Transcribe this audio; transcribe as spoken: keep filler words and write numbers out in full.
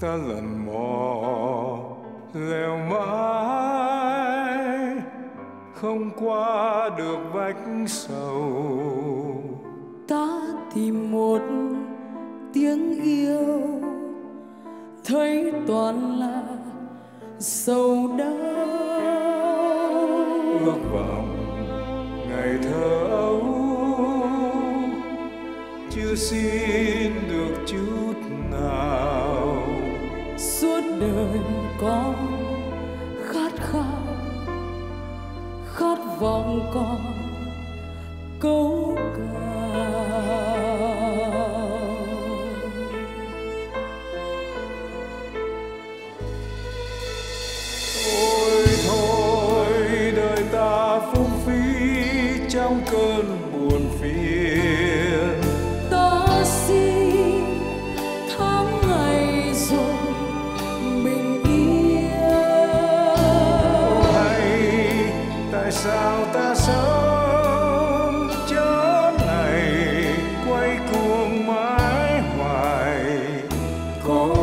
ta lần mò lèo mãi không qua được vách sầu. Ta tìm một tiếng yêu thấy toàn là sầu đau. Ước vọng ngày thơ ấu chưa xin được chút nào. Suốt đời con khát khao, khát vọng con câu ca. Trong cơn buồn phiền ta xin tháng ngày rồi bình yên. Hay tại sao ta sống chớ này quay cuồng mãi hoài, có